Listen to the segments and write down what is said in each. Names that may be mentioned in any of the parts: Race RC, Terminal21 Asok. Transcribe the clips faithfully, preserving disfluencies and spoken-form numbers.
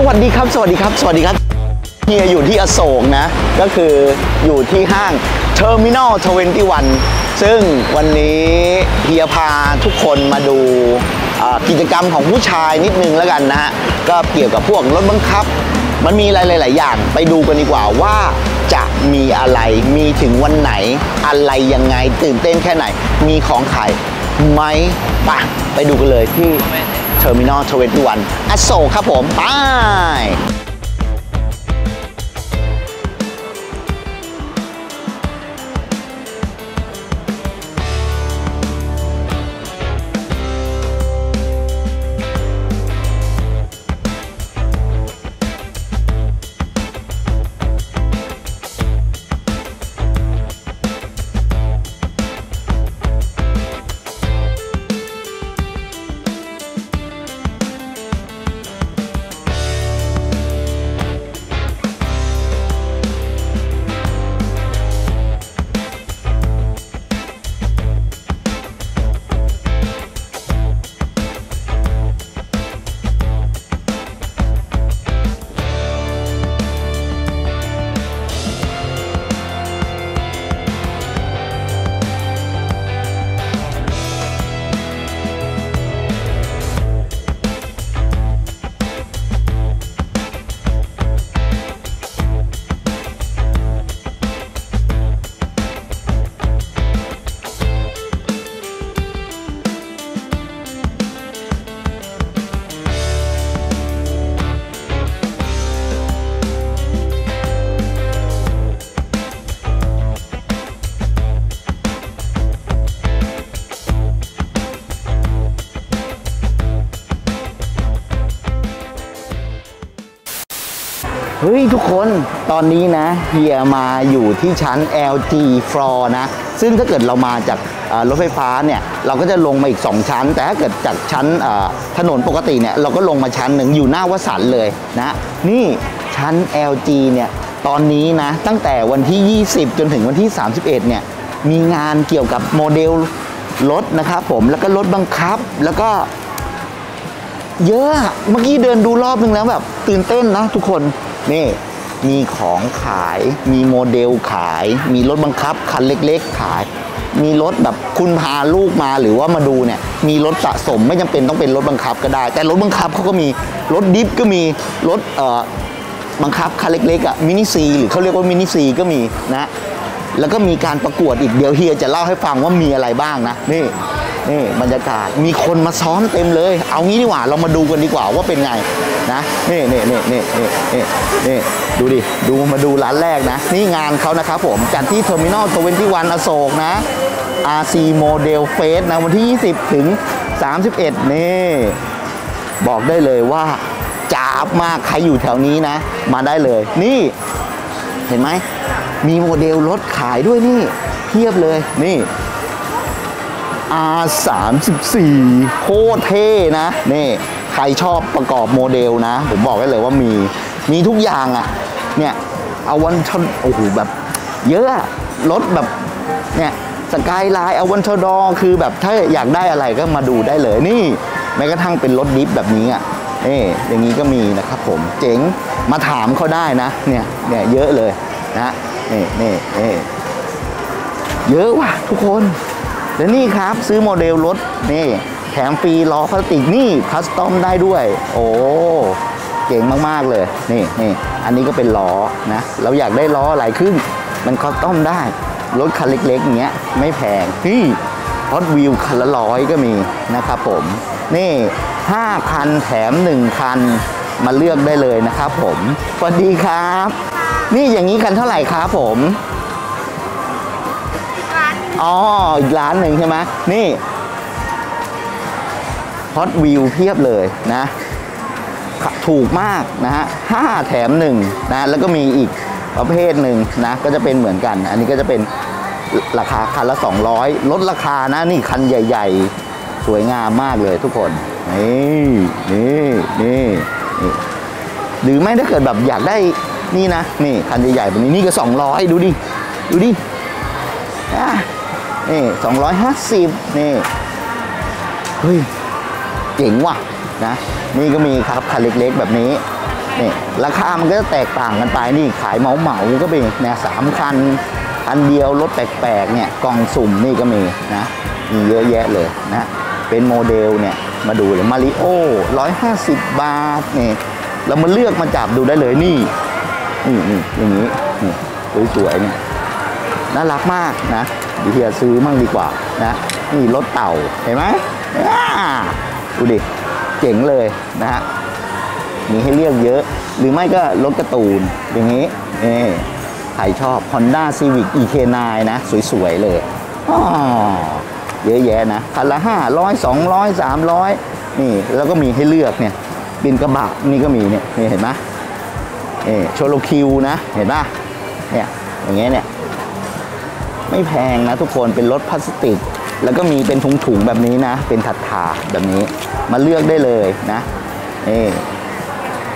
สวัสดีครับสวัสดีครับสวัสดีครับเฮียอยู่ที่อโศกนะก็คืออยู่ที่ห้าง เทอร์มินัล ทเวนตี้วัน ซึ่งวันนี้เฮียพาทุกคนมาดูกิจกรรมของผู้ชายนิดนึงแล้วกันนะฮะก็เกี่ยวกับพวกรถบังคับมันมีอะไรหลายๆอย่างไปดูกันดีกว่าว่าจะมีอะไรมีถึงวันไหนอะไรยังไงตื่นเต้นแค่ไหนมีของขายไหมไปไปดูกันเลยที่เทอร์มินัล ทเวนตี้วัน อโศกครับผมไปเฮ้ยทุกคนตอนนี้นะเฮียมาอยู่ที่ชั้น แอล จี ฟลอร์ นะซึ่งถ้าเกิดเรามาจากรถไฟฟ้าเนี่ยเราก็จะลงมาอีกสองชั้นแต่ถ้าเกิดจากชั้นถนนปกติเนี่ยเราก็ลงมาชั้นหนึ่งอยู่หน้าวสันต์เลยนะนี่ชั้น แอล จี เนี่ยตอนนี้นะตั้งแต่วันที่ยี่สิบจนถึงวันที่สามสิบเอ็ดเนี่ยมีงานเกี่ยวกับโมเดลรถนะครับผมแล้วก็รถบังคับแล้วก็เยอะเมื่อกี้เดินดูรอบนึงแล้วแบบตื่นเต้นนะทุกคนนี่มีของขายมีโมเดลขายมีรถบังคับคันเล็กๆขายมีรถแบบคุณพาลูกมาหรือว่ามาดูเนี่ยมีรถสะสมไม่จำเป็นต้องเป็นรถบังคับก็ได้แต่รถบังคับเขาก็มีรถดิฟก็มีรถเอ่อบังคับคันเล็กๆอ่ะมินิซีหรือเขาเรียกว่ามินิซีก็มีนะแล้วก็มีการประกวดอีกเดี๋ยวเฮียจะเล่าให้ฟังว่ามีอะไรบ้างนะนี่นี่บรรยากาศมีคนมาซ้อมเต็มเลยเอางี้ดีกว่าเรามาดูกันดีกว่าว่าเป็นไงนะนี่นี่นี่นี่นี่นี่ดูดิดูมาดูร้านแรกนะนี่งานเขานะครับผมจัดที่ เทอร์มินัล ทเวนตี้วัน อโศกนะ อาร์ ซี Model Fest นะวันที่ยี่สิบถึงสามสิบเอ็ดนี่บอกได้เลยว่าจ้าบมากใครอยู่แถวนี้นะมาได้เลยนี่เห็นไหมมีโมเดลรถขายด้วยนี่เพียบเลยนี่อาร์ สามสิบสี่ โคตรเท่นะนี่ใครชอบประกอบโมเดลนะผมบอกได้เลยว่ามีมีทุกอย่างอ่ะเนี่ยเอาวันชนโอ้โหแบบเยอะรถแบบเนี่ยสกายไลน์เอาวันชนดอคือแบบถ้าอยากได้อะไรก็มาดูได้เลยนี่แม้กระทั่งเป็นรถดิฟแบบนี้อ่ะนี่อย่างนี้ก็มีนะครับผมเจ๋งมาถามเขาได้นะเนี่ยเนี่ยเยอะเลยนะนี่นี่นี่เยอะว่ะทุกคนและนี่ครับซื้อโมเดลรถนี่แถมฟรีล้อพลาสติกนี่คัสตอมได้ด้วยโอ้เก่งมากๆเลยนี่นี่อันนี้ก็เป็นล้อนะเราอยากได้ล้อหลายครึ่งมันคัสตอมได้รถคันเล็กๆอย่างเงี้ยไม่แพงที่ฮอตวิวคันละร้อยก็มีนะครับผมนี่ห้าคันแถมหนึ่งคันมาเลือกได้เลยนะครับผมสวัสดีครับนี่อย่างนี้คันเท่าไหร่ครับผมอ๋ออีกร้านหนึ่งใช่ไหมนี่ฮอตวิวเพียบเลยนะถูกมากนะฮะห้าแถมหนึ่งนะแล้วก็มีอีกประเภทหนึ่งนะก็จะเป็นเหมือนกันอันนี้ก็จะเป็นราคาคันละสองร้อยลดราคานะนี่คันใหญ่ๆสวยงามมากเลยทุกคนนี่นี่นี่หรือไม่ถ้าเกิดแบบอยากได้นี่นะนี่คันใหญ่ๆแบบนี้นี่ก็สองร้อยดูดิดูดินี่สองร้อยห้าสิบนี่เฮ้ยเจ๋งว่ะนะนี่ก็มีครับคันเล็กๆแบบนี้ นี่ราคามันก็จะแตกต่างกันไปนี่ขายเหมาเหมาก็มีนะสามคันคันเดียวรถแปลกๆเนี่ยกล่องสุ่มนี่ก็มีนะมีเยอะแยะเลยนะเป็นโมเดลเนี่ยมาดูเลยมาริโอหนึ่งร้อยห้าสิบบาทนี่เรามาเลือกมาจับดูได้เลยนี่นี่นี่อย่างนี้นี่สวยๆเนี่ยน่ารักมากนะดิเฮียซื้อมั่งดีกว่านะนี่รถเต่าเห็นไหมดูดิเจ๋งเลยนะฮะมีให้เลือกเยอะหรือไม่ก็รถกระตูนอย่างนี้นี่ใครชอบ Honda Civic อี เค ไนน์ นะสวยๆเลยเยอะแยะนะคันละห้าร้อย สองร้อย สามร้อยนี่แล้วก็มีให้เลือกเนี่ยบินกระบะนี่ก็มีเนี่ยนี่เห็นไหมเออโชโลคิวนะเห็นป่ะเนี่ยอย่างเงี้ยเนี่ยไม่แพงนะทุกคนเป็นรถพลาสติกแล้วก็มีเป็นถุงๆแบบนี้นะเป็นถัดถาแบบนี้มาเลือกได้เลยนะเออ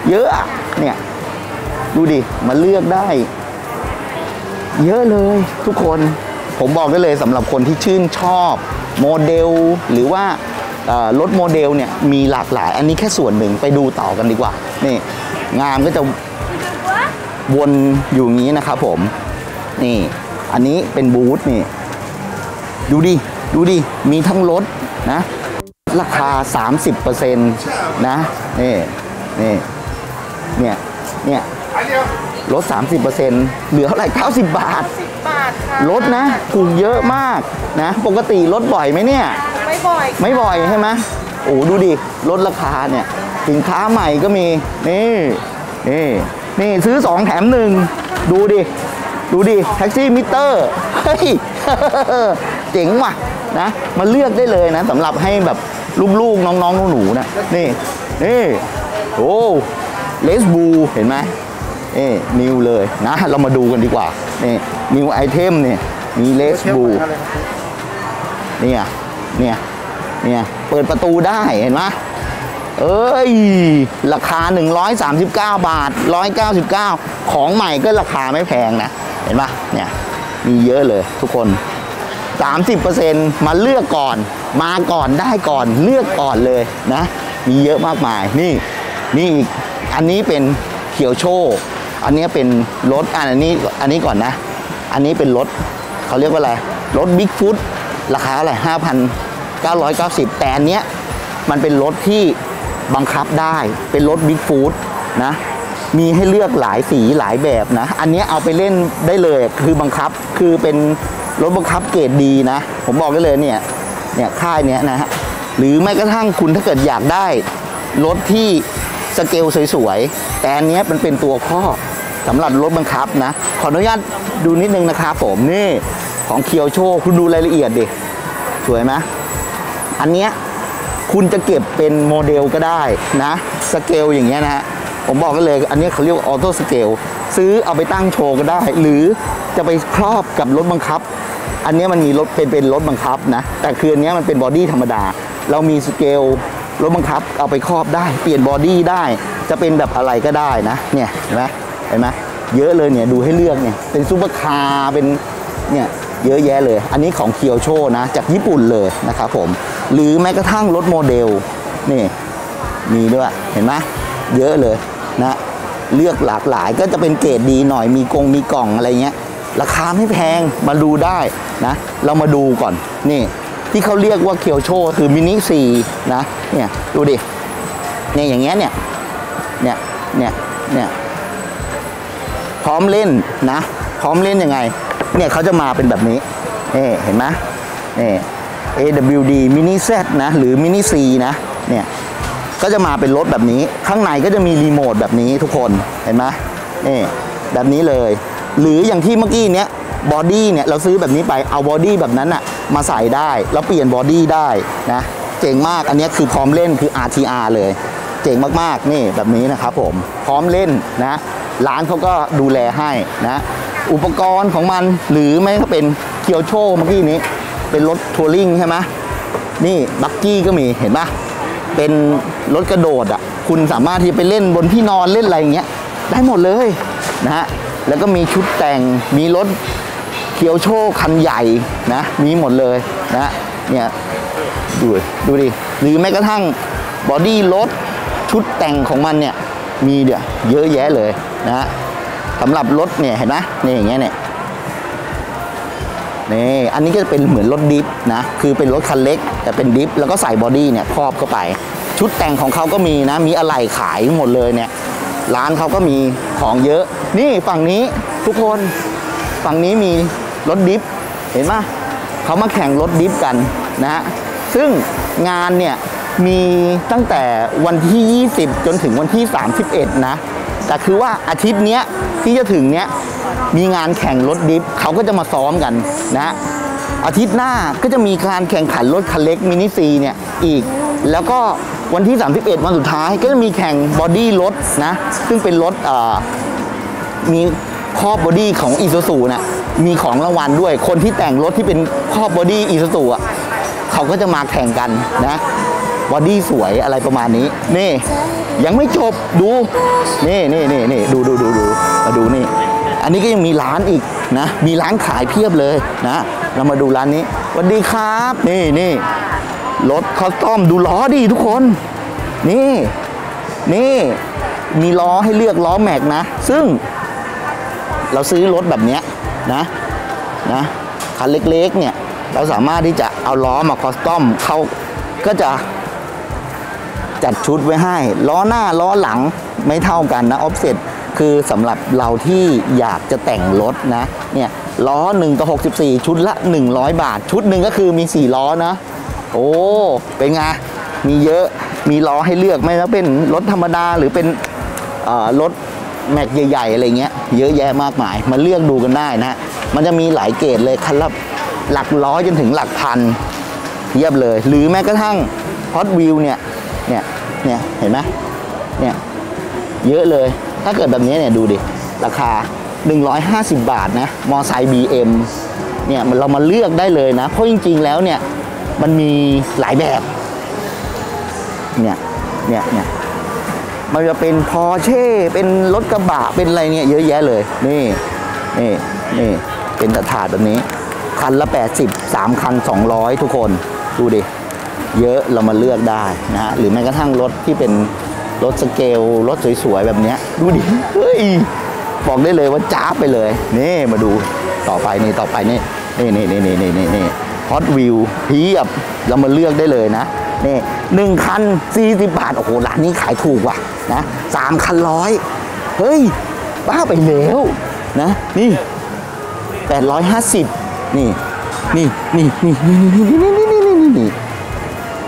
เยอะเนี่ยดูดิมาเลือกได้เยอะเลยทุกคนผมบอกได้เลยสำหรับคนที่ชื่นชอบโมเดลหรือว่ารถโมเดลเนี่ยมีหลากหลายอันนี้แค่ส่วนหนึ่งไปดูต่อกันดีกว่านี่งามก็จะวนอยู่งี้นะครับผมนี่อันนี้เป็นบูธนี่ดูดิดูดิมีทั้งรถนะราคา สามสิบเปอร์เซ็นต์ นะนี่นี่เนี่ยเนี่ยลด สามสิบเปอร์เซ็นต์ เหลือเท่าไหร่เก้าสิบบาทลดนะถูกเยอะมากนะปกติลดบ่อยไหมเนี่ยไม่บ่อยไม่บ่อยใช่ไหมโอ้ดูดิลดราคาเนี่ยสินค้าใหม่ก็มีนี่นี่นี่ซื้อสองแถมหนึ่งดูดิดูดิแท็กซี่มิเตอร์เฮ้ยเจ๋งว่ะนะมาเลือกได้เลยนะสำหรับให้แบบลูกๆน้องๆหนูๆนะนี่นี่โอ้เลสบูเห็นไหมเอ้นิวเลยนะเรามาดูกันดีกว่านี่นิวไอเทมเนี่ยมีเลสบูเนี่ยเนี่ยเนี่ยเปิดประตูได้เห็นไหมเอ้ยราคาหนึ่งร้อยสามสิบเก้าบาทหนึ่งร้อยเก้าสิบเก้าของใหม่ก็ราคาไม่แพงนะเห็นป่ะเนี่ยมีเยอะเลยทุกคน สามสิบเปอร์เซ็นต์ มาเลือกก่อนมาก่อนได้ก่อนเลือกก่อนเลยนะมีเยอะมากมายนี่นี่อีกอันนี้เป็นเขียวโชว์อันนี้เป็นรถอันนี้อันนี้ก่อนนะอันนี้เป็นรถเขาเรียกว่าอะไรรถบิ๊กฟุตราคาอะไร ห้าพันเก้าร้อยเก้าสิบ แต่อันเนี้ยมันเป็นรถที่บังคับได้เป็นรถบิ๊กฟู้ดนะมีให้เลือกหลายสีหลายแบบนะอันนี้เอาไปเล่นได้เลยคือบังคับคือเป็นรถบังคับเกรดดีนะผมบอกได้เลยเนี่ยเนี่ยค่ายเนี้ยนะฮะหรือไม่กระทั่งคุณถ้าเกิดอยากได้รถที่สเกลสวยๆแต่อันนี้มันเป็นตัวข้อสำหรับรถบังคับนะขออนุญาตดูนิดนึงนะครับผมนี่ของเคียวโชว์คุณดูรายละเอียดดิสวยไหมอันเนี้ยคุณจะเก็บเป็นโมเดลก็ได้นะสเกลอย่างเงี้ยนะฮะผมบอกกันเลยอันนี้เขาเรียกออโต้สเกลซื้อเอาไปตั้งโชว์ก็ได้หรือจะไปครอบกับรถบังคับอันนี้มันมีรถเป็นเป็นรถบังคับนะแต่คืออันนี้มันเป็นบอดี้ธรรมดาเรามีสเกลรถบังคับเอาไปครอบได้เปลี่ยนบอดี้ได้จะเป็นแบบอะไรก็ได้นะเนี่ยเห็นไหมเห็นไหมเยอะเลยเนี่ยดูให้เลือกเนี่ยเป็นซูเปอร์คาร์เป็นเนี่ยเยอะแยะเลยอันนี้ของเคียวโชนะจากญี่ปุ่นเลยนะครับผมหรือแม้กระทั่งรถโมเดลนี่มีด้วยเห็นไหมเยอะเลยนะเลือกหลากหลายก็จะเป็นเกรดดีหน่อยมีกงมีกล่องอะไรเงี้ยราคาไม่แพงมาดูได้นะเรามาดูก่อนนี่ที่เขาเรียกว่าเคียวโชคือมินิซีนะเนี่ยดูดิเนี่ยอย่างเงี้ยเนี่ยเนี่ยเนี่ยเนี่ยพร้อมเล่นนะพร้อมเล่นยังไงเนี่ยเขาจะมาเป็นแบบนี้นี่เห็นไหมนี่ เอ ดับเบิลยู ดี Mini Z นะหรือ Mini C นะเนี่ยก็จะมาเป็นรถแบบนี้ข้างในก็จะมีรีโมทแบบนี้ทุกคนเห็นไหมนี่แบบนี้เลยหรืออย่างที่เมื่อกี้เนี้ยบอดี้เนี่ยเราซื้อแบบนี้ไปเอาบอดี้แบบนั้นอะมาใส่ได้แล้วเปลี่ยนบอดี้ได้นะเจ๋งมากอันนี้คือพร้อมเล่นคือ อาร์ ที อาร์ เลยเจ๋งมากๆนี่แบบนี้นะครับผมพร้อมเล่นนะร้านเขาก็ดูแลให้นะอุปกรณ์ของมันหรือไม่ก็เป็นเคียวโชเมื่อกี้นี้เป็นรถทัวริงใช่ไหมนี่บักกี้ก็มีเห็นปะเป็นรถกระโดดอ่ะคุณสามารถที่ไปเล่นบนที่นอนเล่นอะไรอย่างเงี้ยได้หมดเลยนะฮะแล้วก็มีชุดแต่งมีรถเคียวโชคันใหญ่นะมีหมดเลยนะเนี่ยดูดูดิหรือแม้กระทั่งบอดี้รถชุดแต่งของมันเนี่ย มีเดี๋ยวเยอะแยะเลยนะฮะสำหรับรถเนี่ยเห็นไหมนี่อย่างเงี้ยเนี่ยนี่อันนี้ก็จะเป็นเหมือนรถดิฟนะคือเป็นรถคันเล็กแต่เป็นดิฟแล้วก็ใส่บอดี้เนี่ยครอบเข้าไปชุดแต่งของเขาก็มีนะมีอะไหล่ขายหมดเลยเนี่ยร้านเขาก็มีของเยอะนี่ฝั่งนี้ทุกคนฝั่งนี้มีรถดิฟเห็นไหมเขามาแข่งรถดิฟกันนะฮะซึ่งงานเนี่ยมีตั้งแต่วันที่ยี่สิบจนถึงวันที่สามสิบเอ็ดนะแต่คือว่าอาทิตย์เนี้ยที่จะถึงเนี้ยมีงานแข่งรถดิฟเขาก็จะมาซ้อมกันนะอาทิตย์หน้าก็จะมีการแข่งขันรถคันเล็กมินิซีเนี่ยอีกแล้วก็วันที่สามสิบเอ็ดวันสุดท้ายก็จะมีแข่งบอดี้รถนะซึ่งเป็นรถมีครอบบอดี้ของอีซูซูนะมีของรางวัลด้วยคนที่แต่งรถที่เป็นครอบบอดี้อีซูซูอ่ะเขาก็จะมาแข่งกันนะบอดี้สวยอะไรประมาณนี้นี่ยังไม่จบดูนี่นี่นี่นี่ดูดูดูดูมาดูนี่อันนี้ก็ยังมีร้านอีกนะมีร้านขายเพียบเลยนะเรามาดูร้านนี้สวัสดีครับนี่นี่รถคอสตอมดูล้อดิทุกคนนี่นี่มีล้อให้เลือกล้อแม็กนะซึ่งเราซื้อรถแบบเนี้ยนะนะคันเล็กๆเนี่ยเราสามารถที่จะเอาล้อมาคอสตอมเขาก็จะจัดชุดไว้ให้ล้อหน้าล้อหลังไม่เท่ากันนะออฟเซ็ตคือสำหรับเราที่อยากจะแต่งรถนะเนี่ยล้อหนึ่งต่อหกสิบสี่ชุดละหนึ่งร้อยบาทชุดหนึ่งก็คือมีสี่ล้อนะโอ้เป็นไงมีเยอะมีล้อให้เลือกไม่ว่าเป็นรถธรรมดาหรือเป็นรถแม็กใหญ่ๆอะไรเงี้ยเยอะแยะมากมายมาเลือกดูกันได้นะมันจะมีหลายเกรดเลยคันละหลักร้อยจนถึงหลักพันเยียบเลยหรือแม้กระทั่งฮอตวิวเนี่ยเนี่ยเนี่ยเห็นไหมเนี่ยเยอะเลยถ้าเกิดแบบนี้เนี่ยดูดิราคาหนึ่งร้อยห้าสิบบาทนะมอไซค์ บี เอ็ม เนี่ยเรามาเลือกได้เลยนะเพราะจริงๆแล้วเนี่ยมันมีหลายแบบเนี่ยเนี่ยเนี่ยมันจะเป็นพอร์เช่เป็นรถกระบะเป็นอะไรเนี่ยเยอะแยะเลยนี่นี่นี่เป็นตะถาดแบบนี้คันละแปดสิบ สามคันสองร้อยทุกคนดูดิเยอะเรามาเลือกได้นะฮะหรือแม้กระทั่งรถที่เป็นรถสเกลรถสวยๆแบบนี้ดูดิเฮ้ยบอกได้เลยว่าจ้าไปเลยนี่มาดูต่อไปนี่ต่อไปนี่นี่นี่นี่นี่นี่นี่ฮอตวิวเพียบเรามาเลือกได้เลยนะนี่หนึ่งคันสี่สิบบาทโอ้โหร้านนี้ขายถูกว่ะนะสามคันร้อยเฮ้ยบ้าไปแล้วนะนี่แปดร้อยห้าสิบนี่นี่นี่นี่นี่นี่นี่นี่นี่นี่นี่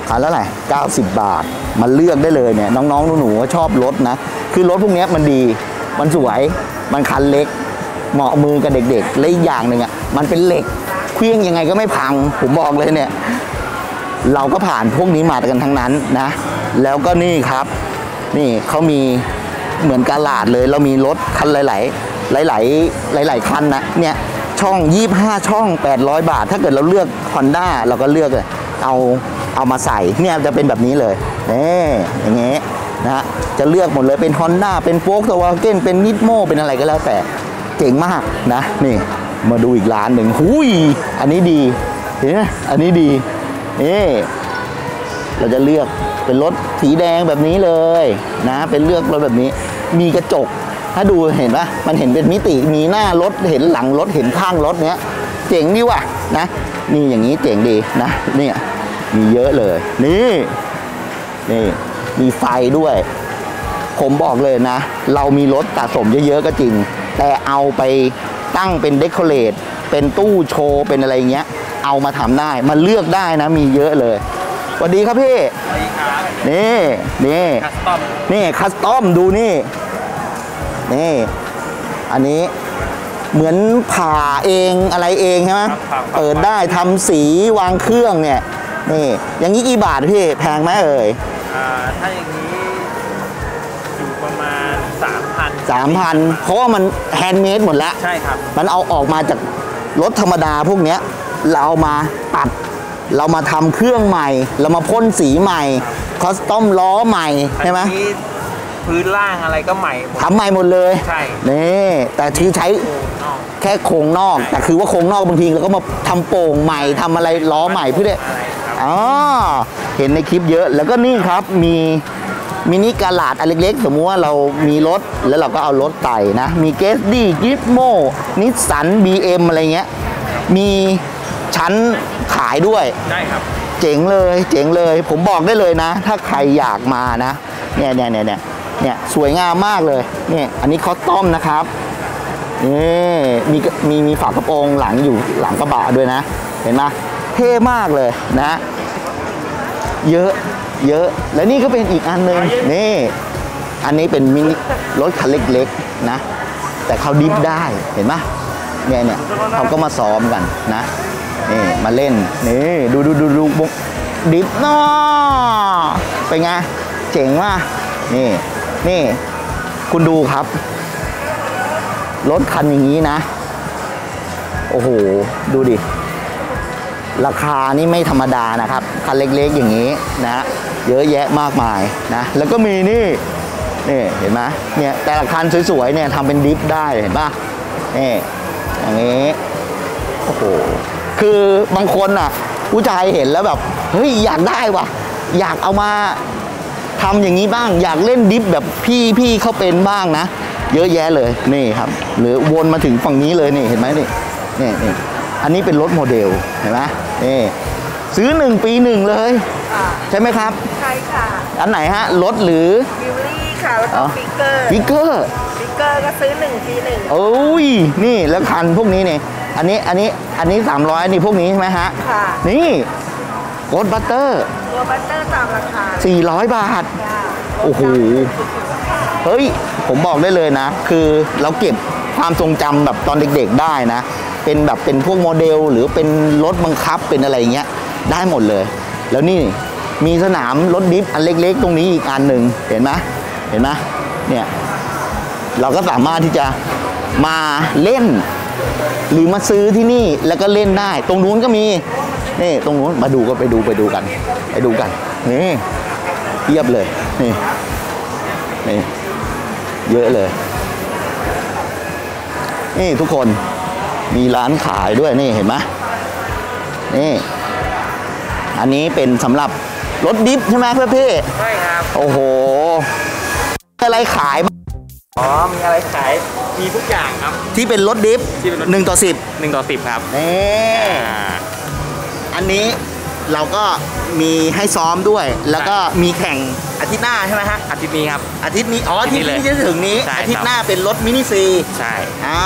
ขายแล้วไหนเก้าสิบบาทมันเลือกได้เลยเนี่ยน้องๆหนูๆชอบรถนะคือรถพวกนี้มันดีมันสวยมันคันเล็กเหมาะมือกับเด็กๆและอีกอย่างหนึ่งอ่ะมันเป็นเหล็กเครื่องยังไงก็ไม่พังผมบอกเลยเนี่ยเราก็ผ่านพวกนี้มากันทั้งนั้นนะแล้วก็นี่ครับนี่เขามีเหมือนกาลาดเลยเรามีรถคันหลายๆหลายๆหลายๆคันนะเนี่ยช่องยี่สิบห้าช่องแปดร้อยบาทถ้าเกิดเราเลือก Honda เราก็เลือกเลยเอาเอามาใส่เนี่ยจะเป็นแบบนี้เลยนี่อย่างเงี้ยนะจะเลือกหมดเลยเป็น Honda เป็น Volkswagen เป็น Nismo เป็นอะไรก็แล้วแต่เจ๋งมากนะนี่มาดูอีกร้านหนึ่งหุยอันนี้ดีเห็นไหมอันนี้ดีนี่เราจะเลือกเป็นรถสีแดงแบบนี้เลยนะเป็นเลือกรถแบบนี้มีกระจกถ้าดูเห็นปะมันเห็นเป็นมิติมีหน้ารถเห็นหลังรถเห็นข้างรถเนี้ยเจ๋งดีว่ะนะนี่อย่างนี้เจ๋งดีนะเนี่ยมีเยอะเลยนี่นี่มีไฟด้วยผมบอกเลยนะเรามีรถสะสมเยอะๆก็จริงแต่เอาไปตั้งเป็นเดคอเรทเป็นตู้โชว์เป็นอะไรเงี้ยเอามาทำได้มันเลือกได้นะมีเยอะเลยสวัสดีครับพี่สวัสดีครับนี่นี่คัสตอมนี่คัสตอมดูนี่นี่อันนี้เหมือนผ่าเองอะไรเองใช่ไหมเปิดได้ทำสีวางเครื่องเนี่ยนี่อย่างนี้กี่บาทพี่แพงไหมเอ่ยถ้าอย่างนี้อยู่ประมาณ สามพัน สามพันเพราะว่ามันแฮนด์เมดหมดแล้วใช่ครับมันเอาออกมาจากรถธรรมดาพวกเนี้ยเราเอามาตัดเรามาทำเครื่องใหม่เรามาพ่นสีใหม่คอสตอมล้อใหม่ใช่ไหมพื้นล่างอะไรก็ใหม่ทำใหม่หมดเลยใช่นี่แต่ที่ใช้แค่โครงนอกแต่คือว่าโครงนอกบางทีเราก็มาทำโป่งใหม่ทำอะไรล้อใหม่เพื่อได้อ๋อเห็นในคลิปเยอะแล้วก็นี่ครับมี มินิกาลาดอันเล็กๆสมมุติว่าเรามีรถแล้วเราก็เอารถไต่นะมีเกสดี้กิฟโมนิสสันบีเอ็มอะไรเงี้ยมีชั้นขายด้วยได้ครับเจ๋งเลยเจ๋งเลยผมบอกได้เลยนะถ้าใครอยากมานะเนี่ยเนี่ยเนี่ยเนี่ยเนี่ยสวยงามมากเลยเนี่ยอันนี้คอสตอมนะครับนี่มีมีมีฝากระโปรงหลังอยู่หลังกระบะด้วยนะเห็นไหมเท่มากเลยนะเยอะเยอะและนี่ก็เป็นอีกอันหนึ่งนี่อันนี้เป็นมินิรถคันเล็กๆนะแต่เขาดิฟได้เห็นไหมเนี่ยเนี่ยเขาก็มาซ้อมกันนะนี่มาเล่นนี่ดูดูดูดูบุกดิฟเนาะเป็นไงเจ๋งว่ะนี่นี่คุณดูครับรถคันอย่างนี้นะโอ้โหดูดิราคานี่ไม่ธรรมดานะครับคันเล็กๆอย่างนี้นะเยอะแยะมากมายนะแล้วก็มีนี่นี่เห็นไหมเนี่ยแต่ละคันสวยๆเนี่ยทำเป็นดิฟได้เห็นป่ะนี่อย่างนี้โอ้โหคือบางคนอ่ะผู้ชายเห็นแล้วแบบเฮ้ยอยากได้ว่ะอยากเอามาทำอย่างนี้บ้างอยากเล่นดิฟแบบพี่พี่เขาเป็นบ้างนะเยอะแยะเลยนี่ครับหรือวนมาถึงฝั่งนี้เลยนี่เห็นไหมนี่นี่นี่อันนี้เป็นรถโมเดลเห็นไหมนี่ซื้อหนึ่งปีหนึ่งเลยใช่ไหมครับใช่ค่ะอันไหนฮะรถหรือบิวลี่ค่ะแล้วก็ฟิกเกอร์ฟิกเกอร์ฟิกเกอร์ก็ซื้อหนึ่งปีหนึ่งโอ้ยนี่แล้วคันพวกนี้นี่อันนี้อันนี้อันนี้สามร้อยนี่พวกนี้ใช่ไหมฮะค่ะนี่โกลด์บัตเตอร์โกลด์บัตเตอร์ตามราคาสี่ร้อยบาทโอ้โหเฮ้ยผมบอกได้เลยนะคือเราเก็บความทรงจำแบบตอนเด็กๆได้นะเป็นแบบเป็นพวกโมเดลหรือเป็นรถบังคับเป็นอะไรเงี้ยได้หมดเลยแล้วนี่มีสนามรถดิฟอันเล็กๆตรงนี้อีกอันหนึ่งเห็นไหมเห็นไหมเนี่ยเราก็สามารถที่จะมาเล่นหรือมาซื้อที่นี่แล้วก็เล่นได้ตรงนู้นก็มีนี่ตรงนู้นมาดูก็ไปดูไปดูกันไปดูกันนี่เทียบเลยนี่นี่เยอะเลยนี่ทุกคนมีร้านขายด้วยนี่เห็นไหมนี่อันนี้เป็นสำหรับรถดิฟใช่ไหมเพื่อนพี่ใช่ครับโอ้โหอะไรขายอ๋อมีอะไรขายมีทุกอย่างครับที่เป็นรถดิฟหนึ่งต่อสิบหนึ่งต่อสิบครับนี่อันนี้เราก็มีให้ซ้อมด้วยแล้วก็มีแข่งอาทิตย์หน้าใช่ไหมฮะอาทิตย์นี้ครับอาทิตย์นี้อ๋ออาทิตย์นี้จะถึงนี้อาทิตย์หน้าเป็นรถมินิซีใช่อ่า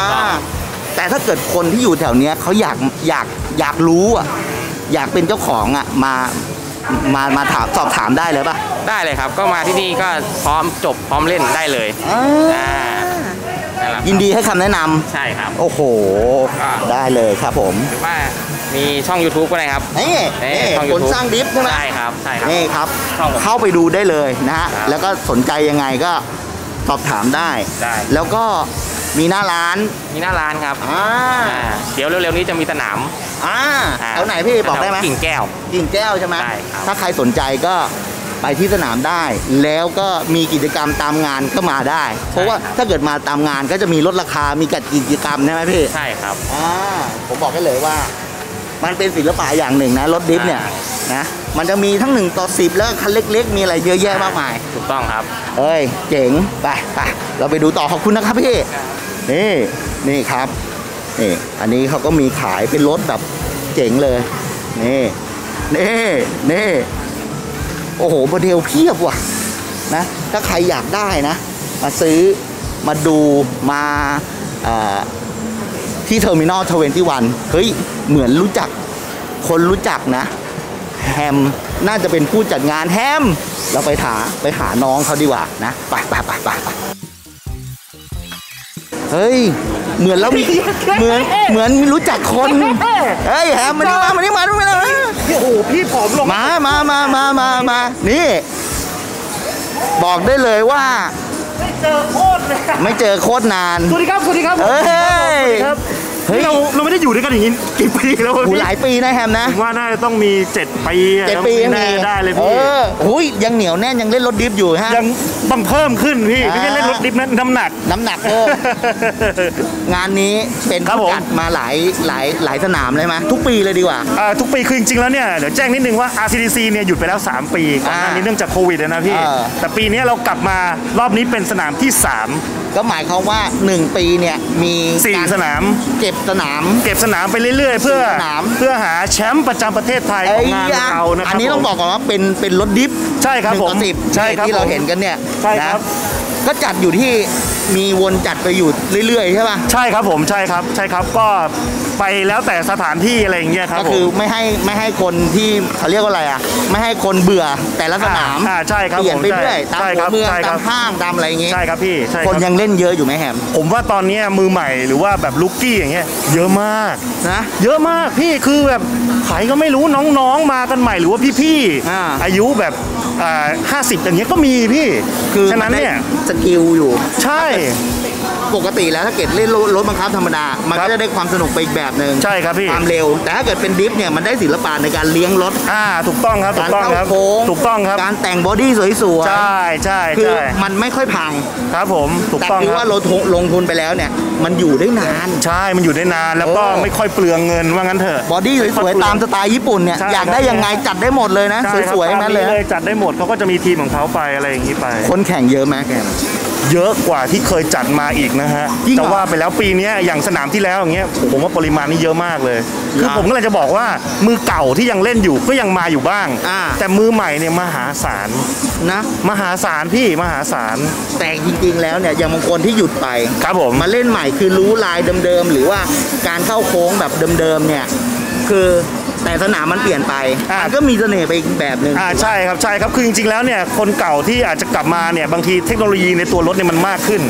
แต่ถ้าเกิดคนที่อยู่แถวเนี้ยเขาอยากอยากอยากรู้อ่ะอยากเป็นเจ้าของอ่ะมามามาถามสอบถามได้เลยป่ะได้เลยครับก็มาที่นี่ก็พร้อมจบพร้อมเล่นได้เลยอ่ายินดีให้คำแนะนำใช่ครับโอ้โหได้เลยครับผมหรือว่ามีช่อง ยูทูบ ก็ได้ครับนี่คนสร้างดิฟใช่ไหมใช่ครับใช่ครับนี่ครับเข้าไปดูได้เลยนะฮะแล้วก็สนใจยังไงก็สอบถามได้แล้วก็มีหน้าร้านมีหน้าร้านครับอ่าเดี๋ยวเร็วๆนี้จะมีสนามอ่าแถวไหนพี่บอกได้ไหมกิ่งแก้วกิ่งแก้วใช่ไหมถ้าใครสนใจก็ไปที่สนามได้แล้วก็มีกิจกรรมตามงานก็มาได้เพราะว่าถ้าเกิดมาตามงานก็จะมีลดราคามีจัดกิจกรรมใช่ไหมพี่ใช่ครับอ่าผมบอกได้เลยว่ามันเป็นศิลปะอย่างหนึ่งนะรถดิฟเนี่ยนะมันจะมีทั้งหนึ่งต่อสิบแล้วคันเล็กๆมีอะไรเยอะแยะมากมายถูกต้องครับเอ้ยเจ๋งไปไปเราไปดูต่อขอบคุณนะครับพี่นี่นี่ครับนี่อันนี้เขาก็มีขายเป็นรถแบบเจ๋งเลยนี่นี่นี่โอ้โหโมเดลเพียบว่ะนะถ้าใครอยากได้นะมาซื้อมาดูมาที่ เทอร์มินัล ทเวนตี้วัน เฮ้ยเหมือนรู้จักคนรู้จักนะแฮมน่าจะเป็นผู้จัดงานแฮมเราไปหาไปหาน้องเขาดีกว่านะไปไปไปไปเฮ้ยเหมือนเราเหมือนเหมือนรู้จักคนเฮ้ยแฮมมาดิมามาดิมาด้วยเลยโอ้โหพี่ผอมลงมามามามามามานี่บอกได้เลยว่าไม่เจอโคตรเลยไม่เจอโคตรนานสวัสดีครับสวัสดีครับเฮ้ย เฮ้ยเราเราไม่ได้อยู่ด้วยกันอย่างนี้กี่ปีแล้วพี่หลายปีนะแฮมนะว่าน่าจะต้องมีเจ็ดปีเจ็ดปียังมีได้เลยพี่โอ้ยยังเหนียวแน่นยังเล่นรถดิฟอยู่ฮะยังต้องเพิ่มขึ้นพี่ไม่ใช่เล่นรถดิฟนั้นน้ำหนักน้ำหนักเพิ่มงานนี้เป็นผู้จัดมาหลายหลายหลายสนามเลยไหมทุกปีเลยดีกว่าทุกปีคือจริงๆแล้วเนี่ยเดี๋ยวแจ้งนิดนึงว่า อาร์ ซี ดี ซี เนี่ยหยุดไปแล้วสามปีก่อนหน้านี้เนื่องจากโควิดนะพี่แต่ปีนี้เรากลับมารอบนี้เป็นสนามที่สามก็หมายความว่าหนึ่งปีเนี่ยมีสี่สนามเก็บสนามเก็บสนามไปเรื่อยๆเพื่อเพื่อหาแชมป์ประจำประเทศไทยของงานเรานะครับอันนี้ต้องบอกก่อนว่าเป็นเป็นรถดิฟใช่ครับผมสิบใช่ที่เราเห็นกันเนี่ยใช่ครับก็จัดอยู่ที่มีวนจัดไปอยู่เรื่อยๆใช่ป่ะใช่ครับผมใช่ครับใช่ครับก็ไปแล้วแต่สถานที่อะไรอย่างเงี้ยครับก็คือไม่ให้ไม่ให้คนที่เขาเรียกว่าอะไรอ่ะไม่ให้คนเบื่อแต่ละสนามใช่ครับเปลี่ยนไปเรื่อยตามเมืองตามห้างตามอะไรอย่างเงี้ยใช่ครับพี่คนยังเล่นเยอะอยู่ไหมแฮมผมว่าตอนนี้มือใหม่หรือว่าแบบลุกกี้อย่างเงี้ยเยอะมากนะเยอะมากพี่คือแบบใครก็ไม่รู้น้องๆมากันใหม่หรือว่าพี่ๆอายุแบบห้าสิบอย่างเงี้ยก็มีพี่คือฉะนั้นเนี่ยสกิลอยู่ใช่ปกติแล้วถ้าเกิดเล่นรถบังคับธรรมดามันก็จะได้ความสนุกไปอีกแบบหนึ่งใช่ครับพี่ความเร็วแต่ถ้าเกิดเป็นดิฟเนี่ยมันได้ศิลปะในการเลี้ยงรถอ่าถูกต้องครับถูกต้องครับถูกต้องครับการแต่งบอดี้สวยๆใช่ใช่คือมันไม่ค่อยพังครับผมถูกต้องแต่คือว่าเราลงทุนไปแล้วเนี่ยมันอยู่ได้นานใช่มันอยู่ได้นานแล้วก็ไม่ค่อยเปลืองเงินว่างั้นเถอะบอดี้สวยๆตามสไตล์ญี่ปุ่นเนี่ยอยากได้ยังไงจัดได้หมดเลยนะสวยๆนั่นเลยจัดได้หมดเขาก็จะมีทีมของเขาไปอะไรอย่างนี้ไปคนแข่งเยอะมากแกเยอะกว่าที่เคยจัดมาอีกนะฮะจะว่าไปแล้วปีนี้อย่างสนามที่แล้วอย่างเงี้ยผมว่าปริมาณนี่เยอะมากเลยคือผมก็เลยจะบอกว่ามือเก่าที่ยังเล่นอยู่ก็ยังมาอยู่บ้างแต่มือใหม่เนี่ยมหาศาลนะมหาศาลพี่มหาศาลแต่จริงๆแล้วเนี่ยอย่างบางคนที่หยุดไปครับผมมาเล่นใหม่คือรู้ลายเดิมๆหรือว่าการเข้าโค้งแบบเดิมๆเนี่ยคือแต่สนามมันเปลี่ยนไปก็มีเสน่ห์ไปอีกแบบหนึ่งอ่าใช่ครับใช่ครับคือจริงๆแล้วเนี่ยคนเก่าที่อาจจะกลับมาเนี่ยบางทีเทคโนโลยีในตัวรถเนี่ยมันมากขึ้น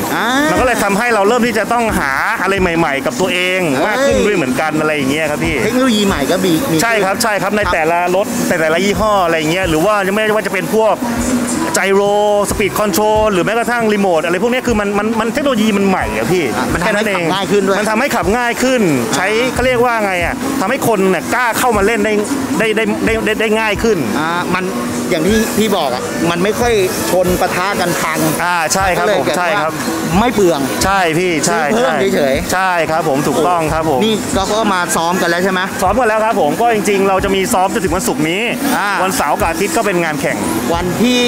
มันก็เลยทำให้เราเริ่มที่จะต้องหาอะไรใหม่ๆกับตัวเองมากขึ้นด้วยเหมือนกันอะไรอย่างเงี้ยครับพี่เทคโนโลยีใหม่ก็มีใช่ครับใช่ครับในแต่ละรถแต่แต่ละยี่ห้ออะไรเงี้ยหรือว่ายังไม่ว่าจะเป็นพวกไจโรสปีดคอนโทรลหรือแม้กระทั่งรีโมทอะไรพวกนี้คือมันมันมันเทคโนโลยีมันใหม่อะพี่มันทำให้ขับง่ายขึ้นด้วยมันทำให้ขับง่ายขึ้นใช้เขาเรียกว่าไงอะทำให้คนเนี่ยกล้าเข้ามาเล่นได้ได้ได้ได้ได้ง่ายขึ้นอ่ามันอย่างที่พี่บอกอ่ะมันไม่ค่อยชนปะทะกันพังอ่าใช่ครับผมใช่ครับไม่เปลืองใช่พี่ใช่เพิ่มเฉยๆใช่ครับผมถูกต้องครับผมนี่ก็ก็มาซ้อมกันแล้วใช่ไหมซ้อมกันแล้วครับผมก็จริงๆเราจะมีซ้อมจนถึงวันศุกร์นี้วันเสาร์กับอาทิตย์ก็เป็นงานแข่งวันที่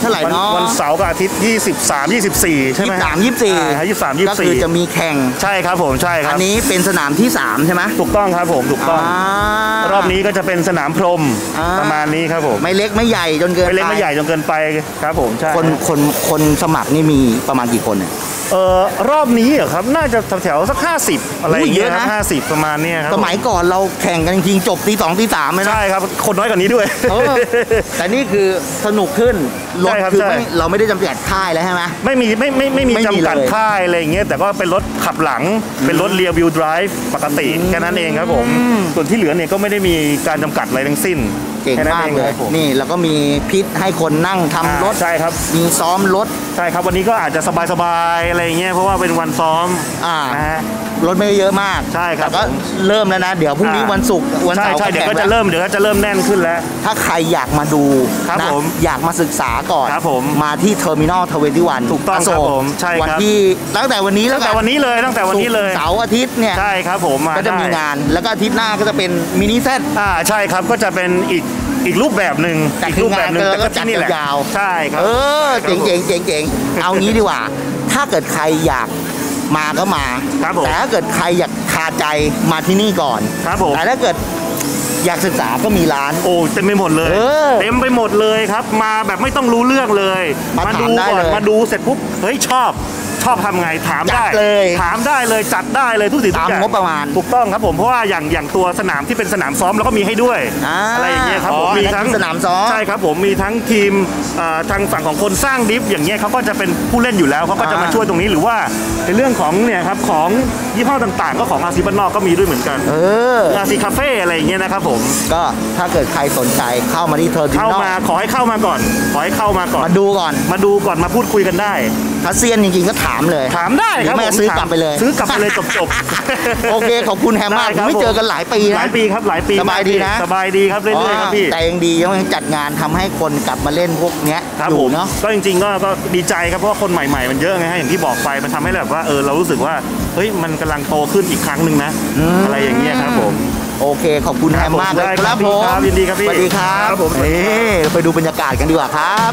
เท่าไหร่เนาะวันเสาร์กับอาทิตย์ที่ยี่สิบสาม ยี่สิบสี่ใช่ไหมยี่สิบสาม ยี่สิบสี่ ยี่สิบสาม ยี่สิบสี่ก็คือจะมีแข่งใช่ครับผมใช่ครับอันนี้เป็นสนามที่สามใช่ไหมถูกต้องครับผมถูกต้องรอบนี้ก็จะเป็นสนามพรมประมาณนี้ครับผมไม่เล็กไม่ใหญ่จนเกินไปไม่เล็กไม่ใหญ่จนเกินไปครับผมใช่คนคนคนสมัครนี่มีประมาณกี่คนเนี่ยเออรอบนี้เหรอครับน่าจะแถวสักห้าสิบอะไรเยอะนะห้าสิบประมาณนี้ครับสมัยก่อนเราแข่งกันจริงจบตีสองตีสามเลยนะใช่ครับคนน้อยกว่านี้ด้วยแต่นี่คือสนุกขึ้นรถคือเราไม่ได้จำกัดค่ายแล้วใช่ไหมไม่มีไม่ไม่ไม่มีจำกัดค่ายอะไรอย่างเงี้ยแต่ก็เป็นรถขับหลังเป็นรถเรียร์วิวไดรฟ์ปกติแค่นั้นเองครับผมส่วนที่เหลือเนี่ยก็ไม่ได้มีการจำกัดอะไรทั้งสิ้นเก่งมากเลยนี่แล้วก็มีพิษให้คนนั่งทำรถใช่ครับมีซ้อมรถใช่ครับวันนี้ก็อาจจะสบายๆอะไรเงี้ยเพราะว่าเป็นวันซ้อมอ่ารถไม่เยอะมากใช่ครับก็เริ่มแล้วนะเดี๋ยวพรุ่งนี้วันศุกร์วันเสาร์เดี๋ยวก็จะเริ่มเดี๋ยวก็จะเริ่มแน่นขึ้นแล้วถ้าใครอยากมาดูครับผมอยากมาศึกษาก่อนครับผมมาที่ เทอร์มินัล ทเวนตี้วัน ถูกต้องครับผมใช่ครับวันที่ตั้งแต่วันนี้ตั้งแต่วันนี้เลยตั้งแต่วันนี้เลยเสาร์อาทิตย์เนี่ยใช่ครับผมก็จะมีงานแล้วก็อาทิตย์หน้าก็จะเป็นมินิเซตอ่าใช่ครับก็จะเป็นอีกอีกรูปแบบหนึ่งอีกรูปแบบหนึ่งแต่ก็ที่นี่แหละยาวใช่ครับเออเจ๋งเจ๋งเจ๋งเจ๋งเอางี้ดีกว่าถ้าเกิดใครอยากมาก็มาแต่ถ้าเกิดใครอยากคาใจมาที่นี่ก่อนแต่ถ้าเกิดอยากศึกษาก็มีร้านโอ้เต็มไปหมดเลยเต็มไปหมดเลยครับมาแบบไม่ต้องรู้เรื่องเลยมาดูก่อนมาดูเสร็จปุ๊บเฮ้ยชอบชอบทำไงถามได้เลยถามได้เลยจัดได้เลยทุกสิ่งทุกอย่างงบประมาณถูกต้องครับผมเพราะว่าอย่างอย่างตัวสนามที่เป็นสนามซ้อมแล้วก็มีให้ด้วยอะไรอย่างเงี้ยครับผมมีทั้งสนามซ้อมใช่ครับผมมีทั้งทีมทางฝั่งของคนสร้างดิฟอย่างเงี้ยเขาก็จะเป็นผู้เล่นอยู่แล้วเขาก็จะมาช่วยตรงนี้หรือว่าในเรื่องของเนี่ยครับของยี่ห้อต่างๆก็ของอาซีบ้านนอกก็มีด้วยเหมือนกันเอออาซีคาเฟ่อะไรอย่างเงี้ยนะครับผมก็ถ้าเกิดใครสนใจเข้ามาที่เทอร์มินอลเข้ามาขอให้เข้ามาก่อนขอให้เข้ามาก่อนมาดูก่อนมาดูก่อนมาพูดคุยกันได้ทัศเซียนจริงๆก็ถาม ามเลยถามได้ครับแม่ซื้อกลับไปเลยซื้อกลับไปเลยจบๆโอเคขอบคุณแฮมมากไม่เจอกันหลายปีหลายปีครับหลายปีสบายดีนะสบายดีครับเรื่อยๆครับพี่แต่ยังดียังจัดงานทำให้คนกลับมาเล่นพวกเนี้ยอยู่เนาะก็จริงๆก็ดีใจครับเพราะคนใหม่ๆมันเยอะไงฮะอย่างที่บอกไปมันทำให้แบบว่าเออเรารู้สึกว่าเฮ้ยมันกำลังโตขึ้นอีกครั้งหนึ่งนะอะไรอย่างเงี้ยครับผมโอเคขอบคุณแฮมมากเลยครับผมยินดีครับพี่สวัสดีครับผมนี่ไปดูบรรยากาศกันดีกว่าครับ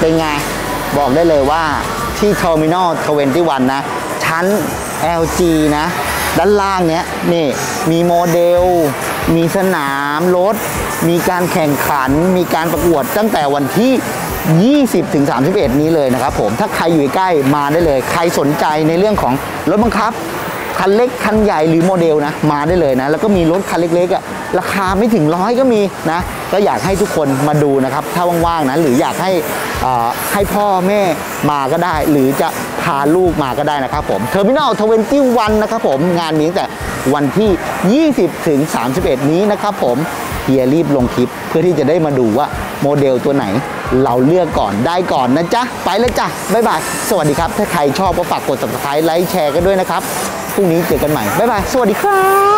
เป็นไงบอกได้เลยว่าที่ เทอร์มินัล ทเวนตี้วัน นะชั้น แอล จี นะด้านล่างเนี้ยนี่มีโมเดลมีสนามรถมีการแข่งขันมีการประกวดตั้งแต่วันที่ยี่สิบถึงสามสิบเอ็ดนี้เลยนะครับผมถ้าใครอยู่ใกล้มาได้เลยใครสนใจในเรื่องของรถบังคับคันเล็กคันใหญ่หรือโมเดลนะมาได้เลยนะแล้วก็มีรถคันเล็กๆอ่ะราคาไม่ถึงร้อยก็มีนะก็อยากให้ทุกคนมาดูนะครับถ้าว่างๆนะหรืออยากให้ให้พ่อแม่มาก็ได้หรือจะพาลูกมาก็ได้นะครับผม เทอร์มินัล ทเวนตี้วัน นะครับผมงานมีตั้งแต่วันที่ยี่สิบถึงสามสิบเอ็ดนี้นะครับผมเฮียรีบลงคลิปเพื่อที่จะได้มาดูว่าโมเดลตัวไหนเราเลือกก่อนได้ก่อนนะจ๊ะไปแล้วจ้ะบ๊ายบายสวัสดีครับถ้าใครชอบก็ฝากกด ซับสไครบ์ ไลค์แชร์กันด้วยนะครับพรุ่งนี้เจอกันใหม่บ๊ายบายสวัสดีครับ